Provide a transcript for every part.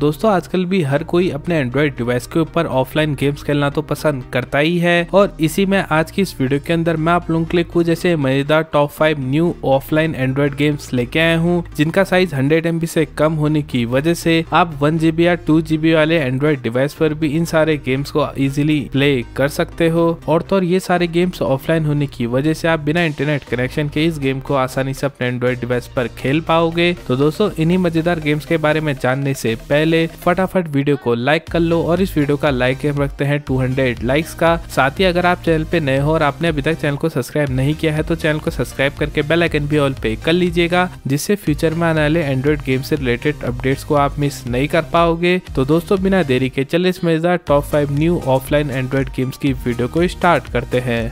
दोस्तों आजकल भी हर कोई अपने एंड्रॉइड डिवाइस के ऊपर ऑफलाइन गेम्स खेलना तो पसंद करता ही है, और इसी में आज की इस वीडियो के अंदर मैं आप लोगों के लिए कुछ ऐसे मजेदार top 5 new offline Android games लेके आया हूँ जिनका साइज 100 MB से कम होने की वजह से आप 1 GB या 2 GB वाले एंड्रॉइड डिवाइस पर भी इन सारे गेम्स को इजिली प्ले कर सकते हो। और तो ये सारे गेम्स ऑफलाइन होने की वजह से आप बिना इंटरनेट कनेक्शन के इस गेम को आसानी से अपने एंड्रॉइड डिवाइस पर खेल पाओगे। तो दोस्तों इन्हीं मजेदार गेम्स के बारे में जानने से पहले फटाफट वीडियो को लाइक कर लो, और इस वीडियो का लाइक हम रखते हैं 200 लाइक्स का। साथ ही अगर आप चैनल पे नए हो और आपने अभी तक चैनल को सब्सक्राइब नहीं किया है तो चैनल को सब्सक्राइब करके बेल आइकन भी ऑल पे कर लीजिएगा, जिससे फ्यूचर में आने वाले एंड्रॉइड गेम से रिलेटेड अपडेट्स को आप मिस नहीं कर पाओगे। तो दोस्तों बिना देरी के चले इस मजेदार top 5 new offline Android games की वीडियो को स्टार्ट करते हैं।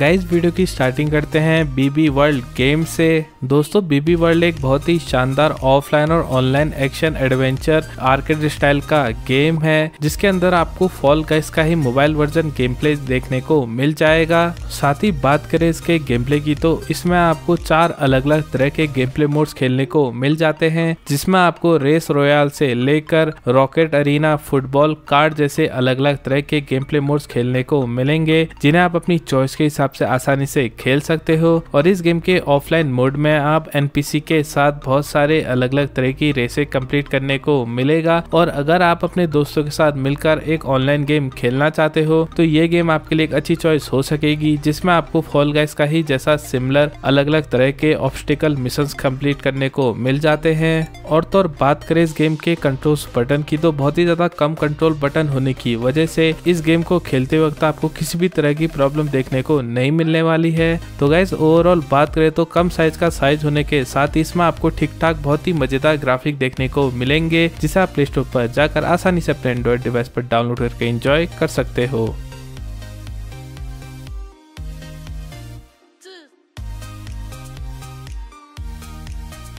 गाइस वीडियो की स्टार्टिंग करते हैं बीबी वर्ल्ड गेम से। दोस्तों बीबी वर्ल्ड एक बहुत ही शानदार ऑफलाइन और online action adventure arcade style का गेम है, जिसके अंदर आपको फॉल गाइस का ही मोबाइल वर्जन गेम प्ले देखने को मिल जाएगा। साथ ही बात करें इसके गेम प्ले की तो इसमें आपको 4 अलग अलग तरह के गेम प्ले मोड्स खेलने को मिल जाते हैं, जिसमें आपको रेस रॉयल से लेकर रॉकेट अरीना, फुटबॉल, कार्ड जैसे अलग अलग तरह के गेम प्ले मोड्स खेलने को मिलेंगे, जिन्हें आप अपनी चॉइस के आपसे आसानी से खेल सकते हो। और इस गेम के ऑफलाइन मोड में आप एनपीसी के साथ बहुत सारे अलग अलग तरह की रेसें कंप्लीट करने को मिलेगा, और अगर आप अपने दोस्तों के साथ मिलकर एक ऑनलाइन गेम खेलना चाहते हो तो ये गेम आपके लिए एक अच्छी चॉइस हो सकेगी, जिसमें आपको फॉल गाइस का ही जैसा सिमिलर अलग अलग तरह के ऑब्स्टिकल मिशंस कंप्लीट करने को मिल जाते हैं। और तो और बात करें इस गेम के कंट्रोल्स बटन की तो बहुत ही ज्यादा कम कंट्रोल बटन होने की वजह से इस गेम को खेलते वक्त आपको किसी भी तरह की प्रॉब्लम देखने को नहीं मिलने वाली है। तो गाइस ओवरऑल बात करें तो कम साइज होने के साथ इसमें आपको ठीक ठाक बहुत ही मजेदार ग्राफिक देखने को मिलेंगे, जिसे आप प्ले स्टोर पर जाकर आसानी से अपने एंड्रॉइड डिवाइस पर डाउनलोड करके एंजॉय कर सकते हो।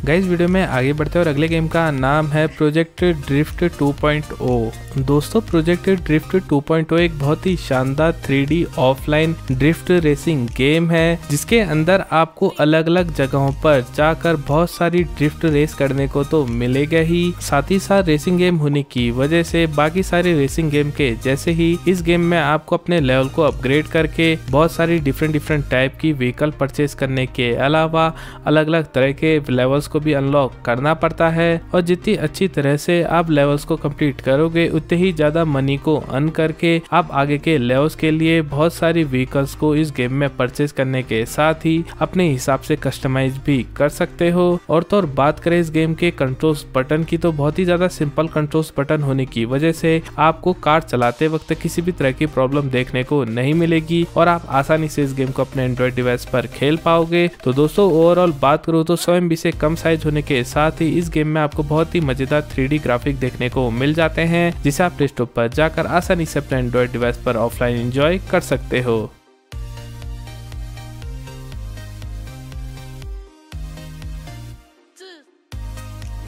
गाइस वीडियो में आगे बढ़ते हैं और अगले गेम का नाम है प्रोजेक्ट ड्रिफ्ट 2.0। दोस्तों प्रोजेक्ट ड्रिफ्ट 2.0 एक बहुत ही शानदार 3D offline drift racing game है, जिसके अंदर आपको अलग अलग जगहों पर जाकर बहुत सारी ड्रिफ्ट रेस करने को तो मिलेगा ही। साथ ही साथ रेसिंग गेम होने की वजह से बाकी सारे रेसिंग गेम के जैसे ही इस गेम में आपको अपने लेवल को अपग्रेड करके बहुत सारी डिफरेंट टाइप की व्हीकल परचेज करने के अलावा अलग अलग तरह के लेवल्स को भी अनलॉक करना पड़ता है, और जितनी अच्छी तरह से आप लेवल्स को कंप्लीट करोगे उतने ही ज्यादा मनी को अर्न करके आप आगे के लेवल्स के लिए बहुत सारी व्हीकल्स को इस गेम में परचेज करने के साथ ही अपने हिसाब से कस्टमाइज भी कर सकते हो। और तो और बात करें इस गेम के कंट्रोल्स बटन की तो बहुत ही ज्यादा सिंपल कंट्रोल्स बटन होने की वजह से आपको कार चलाते वक्त किसी भी तरह की प्रॉब्लम देखने को नहीं मिलेगी, और आप आसानी से इस गेम को अपने एंड्रॉइड डिवाइस पर खेल पाओगे। तो दोस्तों ओवरऑल बात करो तो 100 MB से कम साइज होने के साथ ही इस गेम में आपको बहुत ही मजेदार 3D ग्राफिक देखने को मिल जाते हैं, जिसे आप प्ले स्टोर पर जाकर आसानी से अपने एंड्रॉइड डिवाइस पर ऑफलाइन एंजॉय कर सकते हो।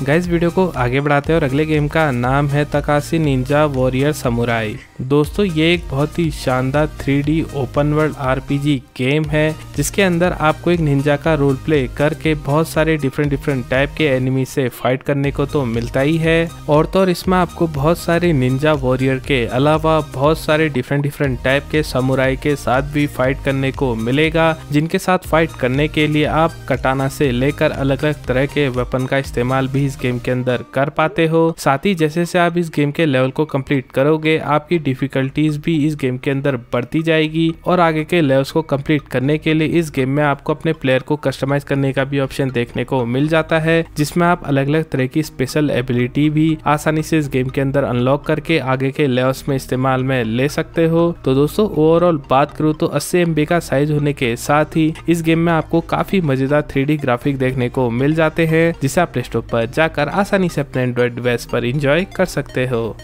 गाइस वीडियो को आगे बढ़ाते हैं और अगले गेम का नाम है तकाशी निंजा वॉरियर समुराई। दोस्तों ये एक बहुत ही शानदार 3D open world RPG game है, जिसके अंदर आपको एक निंजा का रोल प्ले करके बहुत सारे डिफरेंट टाइप के एनिमी से फाइट करने को तो मिलता ही है। और तो और इसमें आपको बहुत सारे निंजा वॉरियर के अलावा बहुत सारे डिफरेंट टाइप के समुराई के साथ भी फाइट करने को मिलेगा, जिनके साथ फाइट करने के लिए आप कटाना से लेकर अलग अलग तरह के वेपन का इस्तेमाल भी इस गेम के अंदर कर पाते हो। साथ ही जैसे जैसे आप इस गेम के लेवल को कंप्लीट करोगे आपकी डिफिकल्टीज भी इस गेम के अंदर बढ़ती जाएगी, और आगे के लेवल्स को कंप्लीट करने के लिए इस गेम में आपको अपने प्लेयर को कस्टमाइज करने का भी ऑप्शन देखने को मिल जाता है, जिसमें आप अलग अलग तरह की स्पेशल एबिलिटी भी आसानी से इस गेम के अंदर अनलॉक करके आगे के लेवल्स में इस्तेमाल में ले सकते हो। तो दोस्तों ओवरऑल बात करूँ तो 80 MB का साइज होने के साथ ही इस गेम में आपको काफी मजेदार 3D ग्राफिक देखने को मिल जाते हैं, जिसे आप प्ले स्टोर पर जाकर आसानी से अपने एंड्रॉइड डिवाइस पर एंजॉय कर सकते हो।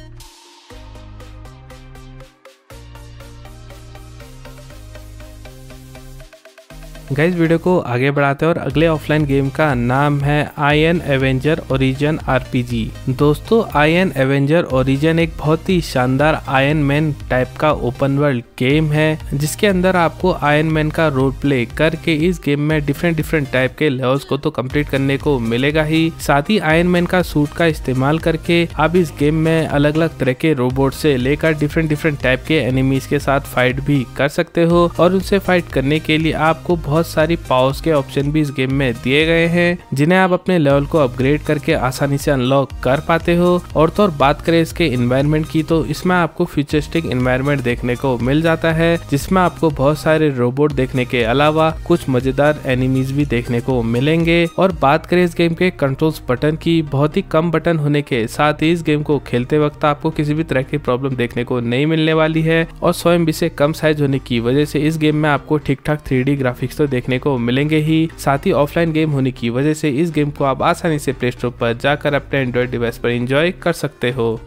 गाइस वीडियो को आगे बढ़ाते हैं और अगले ऑफलाइन गेम का नाम है आयरन एवेंजर ओरिजिन आरपीजी। दोस्तों आयरन एवेंजर ओरिजिन एक बहुत ही शानदार आयरन मैन टाइप का ओपन वर्ल्ड गेम है जिसके अंदर आपको आयरन मैन का रोल प्ले करके इस गेम में डिफरेंट टाइप के लेवल्स को तो कंप्लीट करने को मिलेगा ही, साथ ही आयरन मैन का सूट का इस्तेमाल करके आप इस गेम में अलग अलग तरह के रोबोट से लेकर डिफरेंट टाइप के एनिमीज के साथ फाइट भी कर सकते हो और उनसे फाइट करने के लिए आपको बहुत सारी पावर्स के ऑप्शन भी इस गेम में दिए गए हैं जिन्हें आप अपने लेवल को अपग्रेड करके आसानी से अनलॉक कर पाते हो। और तो और बात करें इसके एनवायरनमेंट की तो इसमें आपको फ्यूचरिस्टिक एनवायरनमेंट देखने को मिल जाता है जिसमें आपको बहुत सारे रोबोट देखने के अलावा कुछ मजेदार एनिमीज भी देखने को मिलेंगे। और बात करें इस गेम के कंट्रोल्स बटन की, बहुत ही कम बटन होने के साथ ही इस गेम को खेलते वक्त आपको किसी भी तरह की प्रॉब्लम देखने को नहीं मिलने वाली है और 100 MB से कम साइज होने की वजह से इस गेम में आपको ठीक ठाक 3D ग्राफिक्स तो देखने को मिलेंगे ही, साथ ही ऑफलाइन गेम होने की वजह से इस गेम को आप आसानी से प्ले स्टोर पर जाकर अपने एंड्रॉइड डिवाइस पर एंजॉय कर सकते हो।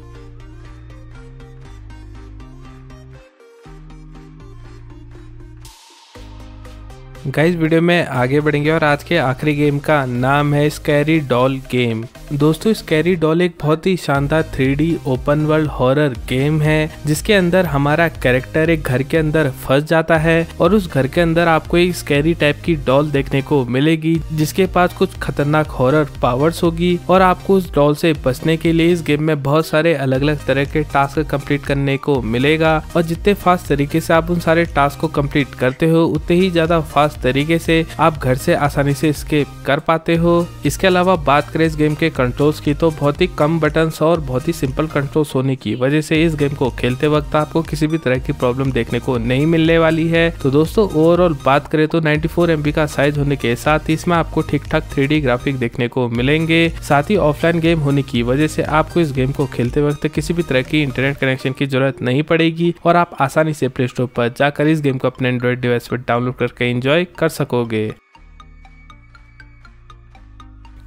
गाइस वीडियो में आगे बढ़ेंगे और आज के आखिरी गेम का नाम है स्कैरी डॉल गेम। दोस्तों स्कैरी डॉल एक बहुत ही शानदार 3D open world horror game है जिसके अंदर हमारा कैरेक्टर एक घर के अंदर फंस जाता है और उस घर के अंदर आपको एक स्कैरी टाइप की डॉल देखने को मिलेगी जिसके पास कुछ खतरनाक हॉरर पावर्स होगी और आपको उस डॉल से बचने के लिए इस गेम में बहुत सारे अलग अलग तरह के टास्क कम्प्लीट करने को मिलेगा और जितने फास्ट तरीके से आप उन सारे टास्क को कम्प्लीट करते हो उतने ही ज्यादा फास्ट तरीके से आप घर से आसानी से एस्केप कर पाते हो। इसके अलावा बात करें इस गेम के कंट्रोल्स की तो बहुत ही कम बटन्स और बहुत ही सिंपल कंट्रोल्स होने की वजह से इस गेम को खेलते वक्त आपको किसी भी तरह की प्रॉब्लम देखने को नहीं मिलने वाली है। तो दोस्तों ओवरऑल बात करें तो 94 MB का साइज होने के साथ इसमें आपको ठीक ठाक 3D ग्राफिक देखने को मिलेंगे, साथ ही ऑफलाइन गेम होने की वजह से आपको इस गेम को खेलते वक्त किसी भी तरह की इंटरनेट कनेक्शन की जरूरत नहीं पड़ेगी और आप आसानी से प्ले स्टोर पर जाकर इस गेम को अपने एंड्रॉइड डिवाइस पर डाउनलोड करके एंजॉय कर सकोगे।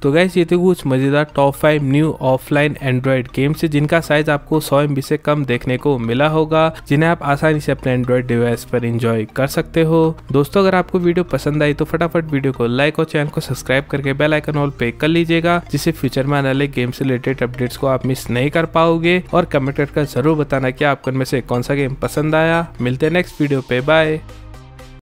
तो गाइस ये थे कुछ मजेदार top 5 new offline Android games जिनका साइज आपको 100 MB से कम देखने को मिला होगा जिन्हें आप आसानी से अपने एंड्रॉइड डिवाइस पर एंजॉय कर सकते हो। दोस्तों अगर आपको वीडियो पसंद आई तो फटाफट वीडियो को लाइक और चैनल को सब्सक्राइब करके बेल आइकन ऑल पे कर लीजिएगा जिससे फ्यूचर में आने वाले गेम से रिलेटेड अपडेट्स को आप मिस नहीं कर पाओगे और कमेंट करके जरूर बताना कि आपको इनमें से कौन सा गेम पसंद आया। मिलते हैं नेक्स्ट वीडियो पे, बाय।